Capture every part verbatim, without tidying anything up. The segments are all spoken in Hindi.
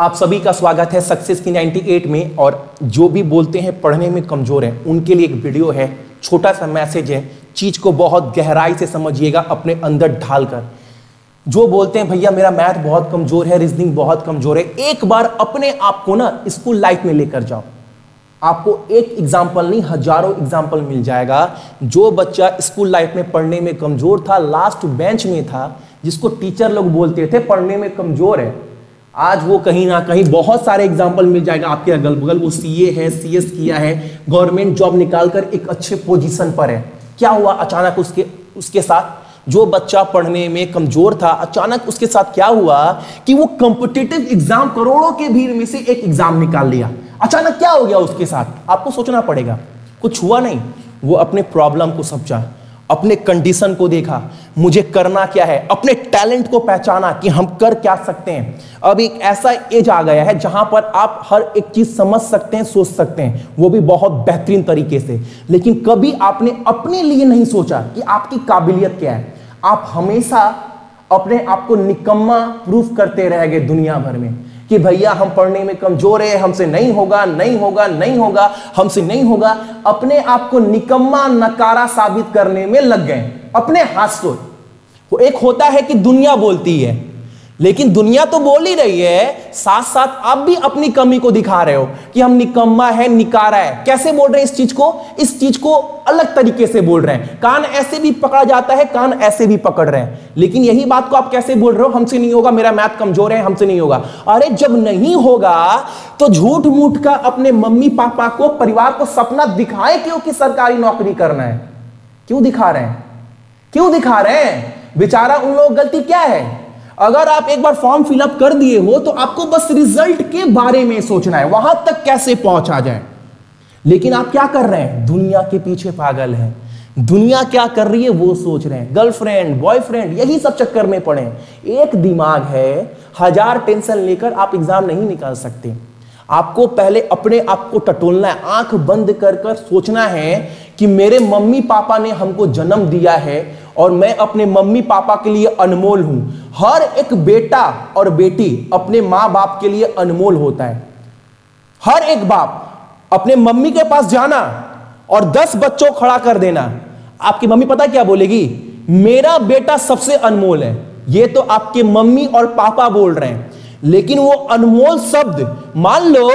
आप सभी का स्वागत है सक्सेस की अट्ठानवे में। और जो भी बोलते हैं पढ़ने में कमज़ोर हैं उनके लिए एक वीडियो है, छोटा सा मैसेज है। चीज़ को बहुत गहराई से समझिएगा अपने अंदर ढाल कर। जो बोलते हैं भैया मेरा मैथ बहुत कमज़ोर है, रीजनिंग बहुत कमज़ोर है, एक बार अपने आप को ना स्कूल लाइफ में लेकर जाओ। आपको एक एग्जाम्पल नहीं हजारों एग्जाम्पल मिल जाएगा। जो बच्चा स्कूल लाइफ में पढ़ने में कमज़ोर था, लास्ट बेंच में था, जिसको टीचर लोग बोलते थे पढ़ने में कमज़ोर है, आज वो कहीं ना कहीं बहुत सारे एग्जाम्पल मिल जाएगा आपके अगल बगल। वो सीए है, सीएस किया है, गवर्नमेंट जॉब निकालकर एक अच्छे पोजीशन पर है। क्या हुआ अचानक उसके उसके साथ? जो बच्चा पढ़ने में कमजोर था, अचानक उसके साथ क्या हुआ कि वो कॉम्पिटिटिव एग्जाम, करोड़ों के भीड़ में से एक एग्जाम निकाल लिया। अचानक क्या हो गया उसके साथ? आपको सोचना पड़ेगा। कुछ हुआ नहीं, वो अपने प्रॉब्लम को समझा, अपने कंडीशन को देखा, मुझे करना क्या है, अपने टैलेंट को पहचाना कि हम कर क्या सकते हैं। अब एक ऐसा एज आ गया है जहां पर आप हर एक चीज समझ सकते हैं, सोच सकते हैं, वो भी बहुत बेहतरीन तरीके से। लेकिन कभी आपने अपने लिए नहीं सोचा कि आपकी काबिलियत क्या है। आप हमेशा अपने आप को निकम्मा प्रूफ करते रह गए दुनिया भर में कि भैया हम पढ़ने में कमजोर है, हमसे नहीं होगा, नहीं होगा, नहीं होगा, हमसे नहीं होगा। अपने आप को निकम्मा, नकारा साबित करने में लग गए अपने हाथ से। वो एक होता है कि दुनिया बोलती है, लेकिन दुनिया तो बोल ही रही है, साथ साथ आप भी अपनी कमी को दिखा रहे हो कि हम निकम्मा है, निकारा है। कैसे बोल रहे हैं इस चीज को? इस चीज को अलग तरीके से बोल रहे हैं। कान ऐसे भी पकड़ा जाता है, कान ऐसे भी पकड़ रहे हैं, लेकिन यही बात को आप कैसे बोल रहे हो? हमसे नहीं होगा, मेरा मैथ कमजोर है, हमसे नहीं होगा। अरे जब नहीं होगा तो झूठ मूठ का अपने मम्मी पापा को, परिवार को सपना दिखाए क्यों कि सरकारी नौकरी करना है। क्यों दिखा रहे हैं? क्यों दिखा रहे हैं? बेचारा उन लोगों की गलती क्या है? अगर आप एक बार फॉर्म फिलअप कर दिए हो तो आपको बस रिजल्ट के बारे में सोचना है, वहां तक कैसे पहुंचा जाए। लेकिन आप क्या कर रहे हैं? दुनिया के पीछे पागल हैं। दुनिया क्या कर रही है वो सोच रहे हैं। गर्लफ्रेंड, बॉयफ्रेंड, यही सब चक्कर में पड़े हैं। एक दिमाग है, हजार टेंशन लेकर आप एग्जाम नहीं निकाल सकते। आपको पहले अपने आप को टटोलना है, आंख बंद कर कर सोचना है कि मेरे मम्मी पापा ने हमको जन्म दिया है और मैं अपने मम्मी पापा के लिए अनमोल हूं। हर एक बेटा और बेटी अपने माँ बाप के लिए अनमोल होता है। हर एक बाप अपने मम्मी के पास जाना और दस बच्चों खड़ा कर देना। आपकी मम्मी पता क्या बोलेगी? मेरा बेटा सबसे अनमोल है। ये तो आपके मम्मी और पापा बोल रहे हैं, लेकिन वो अनमोल शब्द, मान लो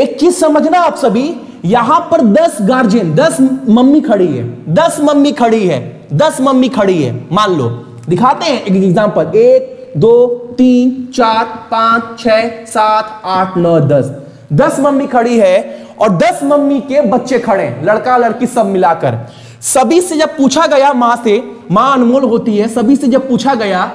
एक चीज समझना आप सभी, यहां पर दस गार्जियन, दस मम्मी खड़ी है, दस मम्मी खड़ी है, दस मम्मी खड़ी है, मान लो। दिखाते हैं एक एग्जांपल, एक दो तीन चार पांच छह सात आठ नौ दस, दस मम्मी खड़ी है और दस मम्मी के बच्चे खड़े हैं, लड़का लड़की सब मिलाकर। सभी से जब पूछा गया, मां से, मां अनमोल होती है, सभी से जब पूछा गया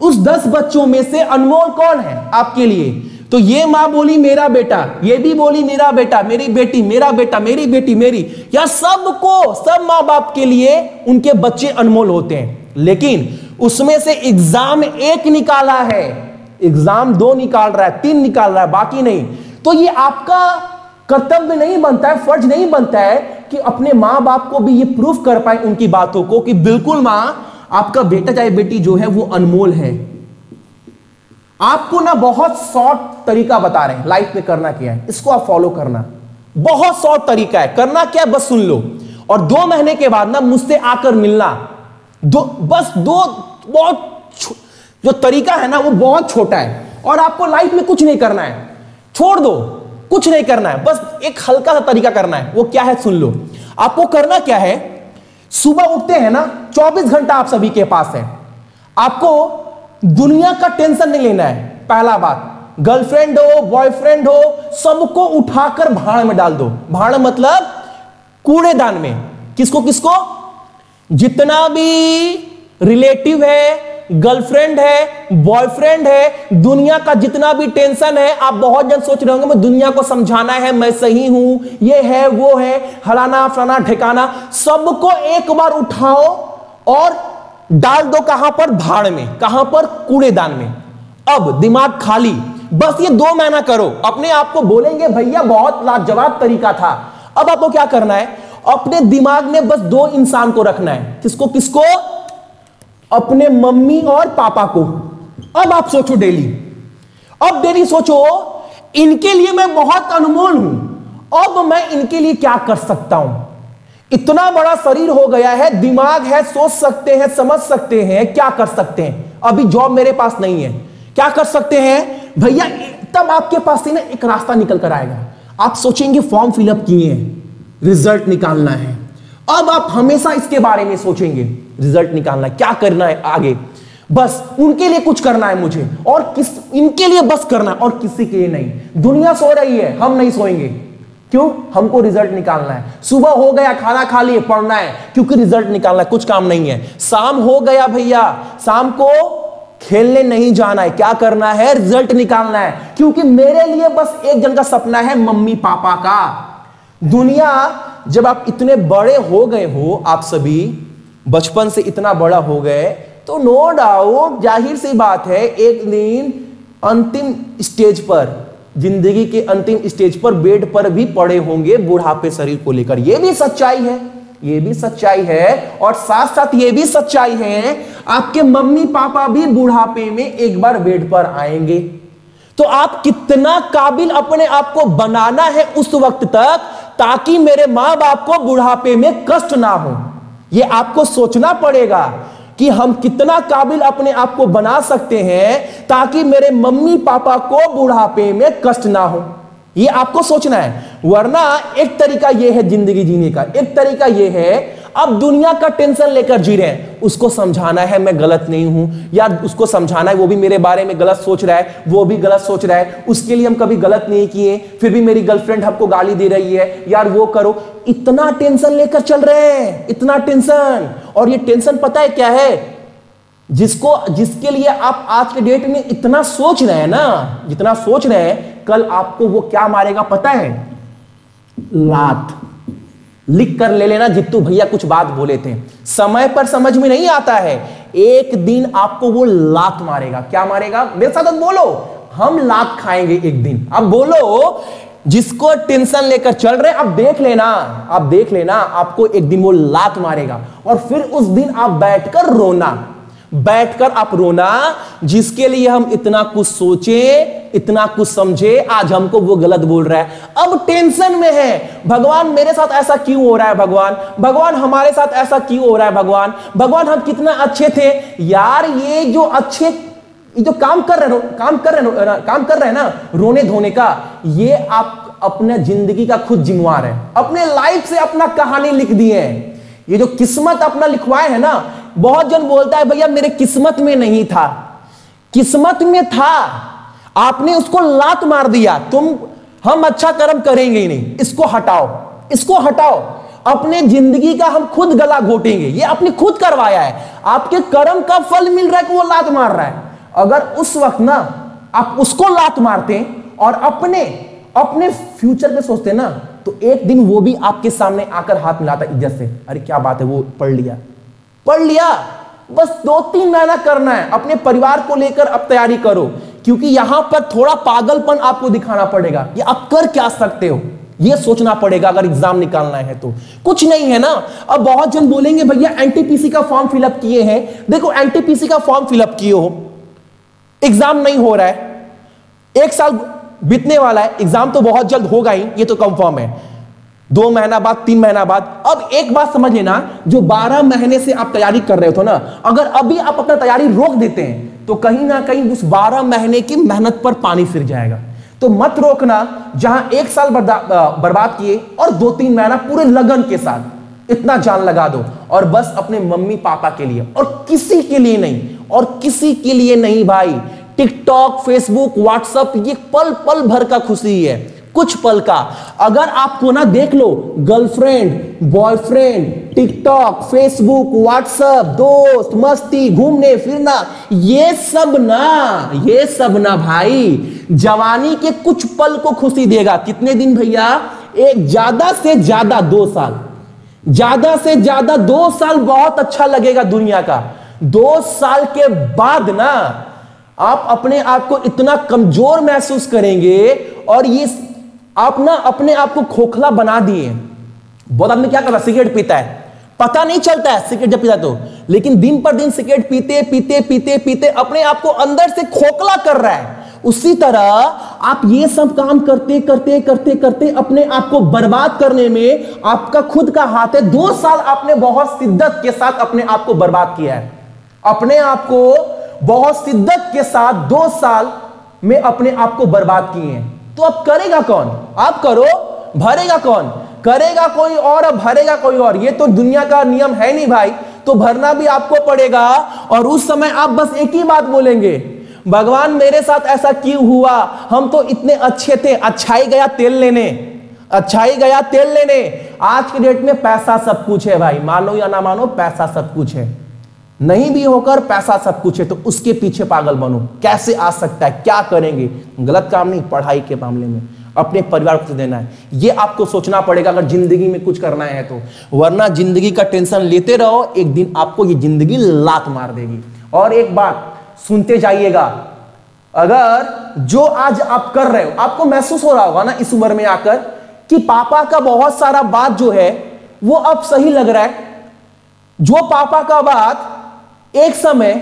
उस दस बच्चों में से अनमोल कौन है आपके लिए, तो ये माँ बोली मेरा बेटा, ये भी बोली मेरा बेटा, मेरी बेटी, मेरा बेटा, मेरी बेटी, मेरी। या सबको, सब माँ बाप के लिए उनके बच्चे अनमोल होते हैं। लेकिन उसमें से एग्जाम एक निकाला है, एग्जाम दो निकाल रहा है, तीन निकाल रहा है, बाकी नहीं। तो ये आपका कर्तव्य नहीं बनता है, फर्ज नहीं बनता है कि अपने माँ बाप को भी ये प्रूफ कर पाए उनकी बातों को कि बिल्कुल माँ, आपका बेटा चाहे बेटी जो है वो अनमोल है। आपको ना बहुत शॉर्ट तरीका बता रहे हैं लाइफ में करना क्या है, इसको आप फॉलो करना। बहुत शॉर्ट तरीका है, करना क्या है बस सुन लो। और दो महीने के बाद ना मुझसे आकर मिलना। दो बस दो बहुत जो तरीका है ना वो बहुत छोटा है और आपको लाइफ में कुछ नहीं करना है। छोड़ दो, कुछ नहीं करना है, बस एक हल्का सा तरीका करना है। वो क्या है सुन लो। आपको करना क्या है, सुबह उठते हैं ना, चौबीस घंटा आप सभी के पास है। आपको दुनिया का टेंशन नहीं लेना है। पहला बात, गर्लफ्रेंड हो, बॉयफ्रेंड हो, सबको उठाकर भाड़ में डाल दो। भाड़ मतलब कूड़ेदान में। किसको किसको? जितना भी रिलेटिव है, गर्लफ्रेंड है, बॉयफ्रेंड है, दुनिया का जितना भी टेंशन है। आप बहुत जन सोच रहे होंगे मैं दुनिया को समझाना है, मैं सही हूं, ये है वो है, हलाना फलाना ठिकाना, सबको एक बार उठाओ और डाल दो कहां पर? भाड़ में। कहां पर? कूड़ेदान में। अब दिमाग खाली, बस ये दो महीना करो। अपने आप को बोलेंगे भैया बहुत लाजवाब तरीका था। अब आपको क्या करना है, अपने दिमाग में बस दो इंसान को रखना है। किसको किसको? अपने मम्मी और पापा को। अब आप सोचो डेली, अब देरी सोचो, इनके लिए मैं बहुत अनमोल हूं, अब मैं इनके लिए क्या कर सकता हूं। इतना बड़ा शरीर हो गया है, दिमाग है, सोच सकते हैं, समझ सकते हैं, क्या कर सकते हैं। अभी जॉब मेरे पास नहीं है, क्या कर सकते हैं भैया, तब आपके पास से ना एक रास्ता निकल कर आएगा। आप सोचेंगे फॉर्म फिलअप किए हैं, रिजल्ट निकालना है, अब आप हमेशा इसके बारे में सोचेंगे, रिजल्ट निकालना है, क्या करना है आगे, बस उनके लिए कुछ करना है मुझे, और किस इनके लिए बस करना है और किसी के लिए नहीं। दुनिया सो रही है, हम नहीं सोएंगे, क्यों, हमको रिजल्ट निकालना है। सुबह हो गया, खाना खा लिए, पढ़ना है, क्योंकि रिजल्ट निकालना है, कुछ काम नहीं है। शाम हो गया भैया, शाम को खेलने नहीं जाना है, क्या करना है, रिजल्ट निकालना है, क्योंकि मेरे लिए बस एक जन का सपना है, मम्मी पापा का। दुनिया, जब आप इतने बड़े हो गए हो, आप सभी बचपन से इतना बड़ा हो गए, तो नो डाउट जाहिर सी बात है एक दिन अंतिम स्टेज पर, जिंदगी के अंतिम स्टेज पर बेड पर भी पड़े होंगे बुढ़ापे शरीर को लेकर। यह भी सच्चाई है, ये भी सच्चाई है, और साथ साथ ये भी सच्चाई है आपके मम्मी पापा भी बुढ़ापे में एक बार बेड पर आएंगे। तो आप कितना काबिल अपने आप को बनाना है उस वक्त तक, ताकि मेरे माँ बाप को बुढ़ापे में कष्ट ना हो। ये आपको सोचना पड़ेगा कि हम कितना काबिल अपने आप को बना सकते हैं ताकि मेरे मम्मी पापा को बुढ़ापे में कष्ट ना हो। ये आपको सोचना है, वरना एक तरीका यह है जिंदगी जीने का, एक तरीका यह है आप दुनिया का टेंशन लेकर जी रहे हैं, उसको समझाना है मैं गलत नहीं हूं, या उसको समझाना है वो भी मेरे बारे में गलत सोच रहा है, वो भी गलत सोच रहा है, उसके लिए हम कभी गलत नहीं किए, फिर भी मेरी गर्लफ्रेंड हमको गाली दे रही है, यार वो करो, इतना टेंशन लेकर चल रहे हैं, इतना टेंशन। और ये टेंशन पता है क्या है, जिसको जिसके लिए आप आज के डेट में इतना सोच रहे हैं ना, जितना सोच रहे हैं, कल आपको वो क्या मारेगा पता है, लात। लिख कर ले लेना, जित्तू भैया कुछ बात बोले थे, समय पर समझ में नहीं आता है, एक दिन आपको वो लात मारेगा। क्या मारेगा, मेरे साथ बोलो, हम लात खाएंगे एक दिन। अब बोलो, जिसको टेंशन लेकर चल रहे, आप देख लेना, आप देख लेना, आपको एक दिन वो लात मारेगा। और फिर उस दिन आप बैठकर रोना, बैठकर आप रोना, जिसके लिए हम इतना कुछ सोचे, इतना कुछ समझे, आज हमको वो गलत बोल रहा है। अब टेंशन में है, भगवान मेरे साथ ऐसा क्यों हो रहा है, भगवान भगवान हमारे साथ ऐसा क्यों हो रहा है, भगवान भगवान हम कितना अच्छे थे यार, ये जो अच्छे जो काम कर रहे काम कर रहे ना, काम कर रहे हैं ना, रोने धोने का, ये आप अपने जिंदगी का खुद जिम्मेवार है, अपने लाइफ से अपना कहानी लिख दिए हैं। ये जो किस्मत अपना लिखवाए है ना, बहुत जन बोलता है भैया मेरे किस्मत में नहीं था, किस्मत में था, आपने उसको लात मार दिया, तुम हम अच्छा कर्म करेंगे ही नहीं, इसको हटाओ, इसको हटाओ, अपने जिंदगी का हम खुद गला घोटेंगे, ये आपने खुद करवाया है, आपके कर्म का फल मिल रहा है कि वो लात मार रहा है। अगर उस वक्त ना आप उसको लात मारते और अपने अपने फ्यूचर पे सोचते ना, तो एक दिन वो भी आपके सामने आकर हाथ मिलाता इज्जत से, अरे क्या बात है, वो पढ़ लिया पढ़ लिया बस दो तीन महीना करना है, अपने परिवार को लेकर अब तैयारी करो, क्योंकि यहां पर थोड़ा पागलपन आपको दिखाना पड़ेगा, ये आप कर क्या सकते हो, ये सोचना पड़ेगा अगर एग्जाम निकालना है तो। कुछ नहीं है ना। अब बहुत जन बोलेंगे भैया एनटीपीसी का फॉर्म फिलअप किए हैं, देखो एनटीपीसी का फॉर्म फिलअप किए हो, एग्जाम नहीं हो रहा है, एक साल बीतने वाला है, एग्जाम तो बहुत जल्द होगा ही, ये तो कंफर्म है, दो महीना बाद, तीन महीना बाद। अब एक बात समझ लेना, जो बारह महीने से आप तैयारी कर रहे हो ना, अगर अभी आप अपना तैयारी रोक देते हैं तो कहीं ना कहीं उस बारह महीने की मेहनत पर पानी फिर जाएगा। तो मत रोकना, जहां एक साल बर्बाद किए और दो तीन महीना पूरे लगन के साथ इतना जान लगा दो, और बस अपने मम्मी पापा के लिए और किसी के लिए नहीं, और किसी के लिए नहीं भाई। टिकटॉक, फेसबुक, व्हाट्सएप, ये पल पल भर का खुशी है, कुछ पल का। अगर आपको ना देख लो girlfriend, boyfriend, TikTok, Facebook, WhatsApp, दोस्त, मस्ती, घूमने फिरना, ये सब ना ये सब ना भाई जवानी के कुछ पल को खुशी देगा। कितने दिन भैया, एक ज्यादा से ज्यादा दो साल, ज्यादा से ज्यादा दो साल बहुत अच्छा लगेगा दुनिया का। दो साल के बाद ना आप अपने आप को इतना कमजोर महसूस करेंगे, और ये आप ना अपने आप को खोखला बना दिए। बहुत आदमी क्या कर रहा है, सिगरेट पीता है, पता नहीं चलता है सिगरेट जब पीता तो, लेकिन दिन पर दिन सिगरेट पीते पीते पीते पीते अपने आप को अंदर से खोखला कर रहा है। उसी तरह आप ये सब काम करते करते करते करते अपने आप को बर्बाद करने में आपका खुद का हाथ है। दो साल आपने बहुत शिद्दत के साथ अपने आप को बर्बाद किया है, अपने आप को बहुत शिद्दत के साथ दो साल में अपने आप को बर्बाद किए हैं। तो अब करेगा कौन? आप करो, भरेगा कौन? करेगा कोई और, अब भरेगा कोई और। ये तो दुनिया का नियम है नहीं भाई, तो भरना भी आपको पड़ेगा। और उस समय आप बस एक ही बात बोलेंगे, भगवान मेरे साथ ऐसा क्यों हुआ, हम तो इतने अच्छे थे। अच्छाई गया तेल लेने, अच्छाई गया तेल लेने। आज के डेट में पैसा सब कुछ है भाई, मानो या ना मानो पैसा सब कुछ है, नहीं भी होकर पैसा सब कुछ है। तो उसके पीछे पागल बनो, कैसे आ सकता है, क्या करेंगे। गलत काम नहीं, पढ़ाई के मामले में अपने परिवार को देना है, ये आपको सोचना पड़ेगा अगर जिंदगी में कुछ करना है तो। वरना जिंदगी का टेंशन लेते रहो, एक दिन आपको ये जिंदगी लात मार देगी। और एक बात सुनते जाइएगा, अगर जो आज आप कर रहे हो, आपको महसूस हो रहा होगा ना इस उम्र में आकर कि पापा का बहुत सारा बात जो है वो अब सही लग रहा है, जो पापा का बात एक समय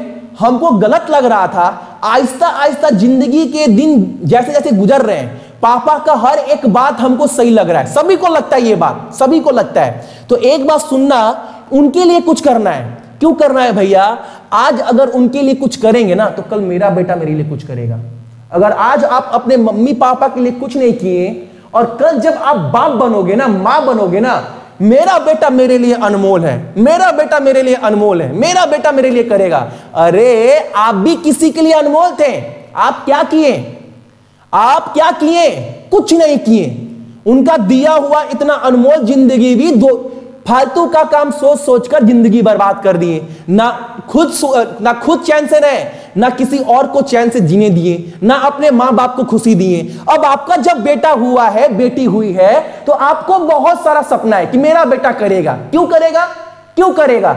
हमको गलत लग रहा था, आहिस्ता आहिस्ता जिंदगी के दिन जैसे जैसे गुजर रहे हैं पापा का हर एक बात हमको सही लग रहा है। सभी को लगता है ये बात, सभी को लगता है। तो एक बात सुनना, उनके लिए कुछ करना है। क्यों करना है भैया? आज अगर उनके लिए कुछ करेंगे ना तो कल मेरा बेटा मेरे लिए कुछ करेगा। अगर आज आप अपने मम्मी पापा के लिए कुछ नहीं किए और कल जब आप बाप बनोगे ना, माँ बनोगे ना, मेरा बेटा मेरे लिए अनमोल है, मेरा बेटा मेरे लिए अनमोल है, मेरा बेटा मेरे लिए करेगा। अरे आप भी किसी के लिए अनमोल थे। आप क्या किए? आप क्या किए? कुछ नहीं किए। उनका दिया हुआ इतना अनमोल जिंदगी भी दो फालतू का काम सोच सोच कर जिंदगी बर्बाद कर दिए। ना खुद ना खुद चैन से रहे, ना किसी और को चैन से जीने दिए, ना अपने माँ बाप को खुशी दिए। अब आपका जब बेटा हुआ है, बेटी हुई है, तो आपको बहुत सारा सपना है कि मेरा बेटा करेगा। क्यों करेगा? क्यों करेगा?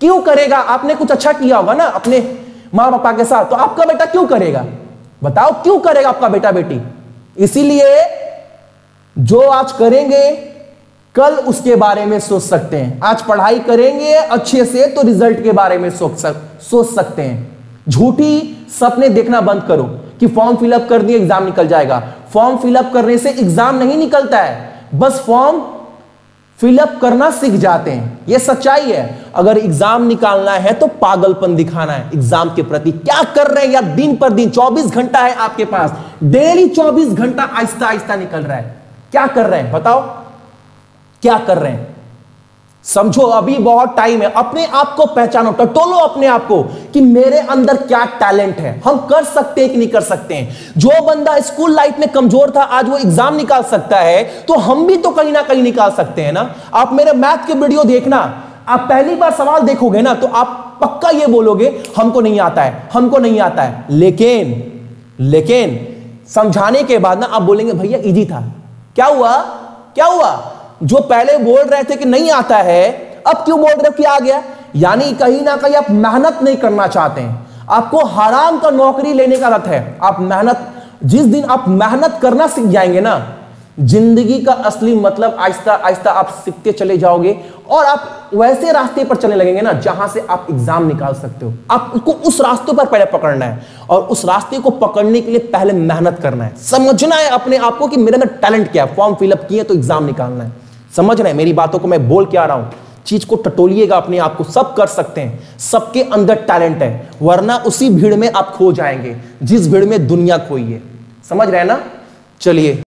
क्यों करेगा? आपने कुछ अच्छा किया होगा ना अपने माँ बापा के साथ, तो आपका बेटा क्यों करेगा? बताओ क्यों करेगा आपका बेटा बेटी? इसीलिए जो आज करेंगे कल उसके बारे में सोच सकते हैं। आज पढ़ाई करेंगे अच्छे से तो रिजल्ट के बारे में सोच सक, सोच सकते हैं। झूठी सपने देखना बंद करो कि फॉर्म फिलअप कर दिए एग्जाम निकल जाएगा। फॉर्म फिलअप करने से एग्जाम नहीं निकलता है, बस फॉर्म फिलअप करना सीख जाते हैं। यह सच्चाई है। अगर एग्जाम निकालना है तो पागलपन दिखाना है एग्जाम के प्रति। क्या कर रहे हैं यार, दिन पर दिन चौबीस घंटा है आपके पास, डेली चौबीस घंटा आहिस्ता आहिस्ता निकल रहा है। क्या कर रहे हैं बताओ, क्या कर रहे हैं? समझो, अभी बहुत टाइम है। अपने आप को पहचानो, टटोलो अपने आप को कि मेरे अंदर क्या टैलेंट है, हम कर सकते हैं कि नहीं कर सकते हैं। जो बंदा स्कूल लाइफ में कमजोर था आज वो एग्जाम निकाल सकता है, तो हम भी तो कहीं ना कहीं निकाल सकते हैं ना। आप मेरे मैथ के वीडियो देखना, आप पहली बार सवाल देखोगे ना तो आप पक्का ये बोलोगे हमको नहीं आता है, हमको नहीं आता है। लेकिन लेकिन समझाने के बाद ना आप बोलेंगे भैया इजी था। क्या हुआ? क्या हुआ? जो पहले बोल रहे थे कि नहीं आता है, अब क्यों बोल रहे हो कि आ गया? यानी कहीं ना कहीं आप मेहनत नहीं करना चाहते हैं, आपको हराम का नौकरी लेने का लत है। आप मेहनत, जिस दिन आप मेहनत करना सीख जाएंगे ना, जिंदगी का असली मतलब आहिस्ता आहिस्ता आप सीखते चले जाओगे और आप वैसे रास्ते पर चलने लगेंगे ना जहां से आप एग्जाम निकाल सकते हो। आपको उस रास्ते पर पहले पकड़ना है और उस रास्ते को पकड़ने के लिए पहले मेहनत करना है। समझना है अपने आप को कि मेरे अंदर टैलेंट क्या है। फॉर्म फिलअप किए तो एग्जाम निकालना है। समझ रहे हैं मेरी बातों को, मैं बोल के आ रहा हूं। चीज को टटोलिएगा अपने आप को, सब कर सकते हैं, सबके अंदर टैलेंट है। वरना उसी भीड़ में आप खो जाएंगे जिस भीड़ में दुनिया खोई है। समझ रहे हैं ना? चलिए।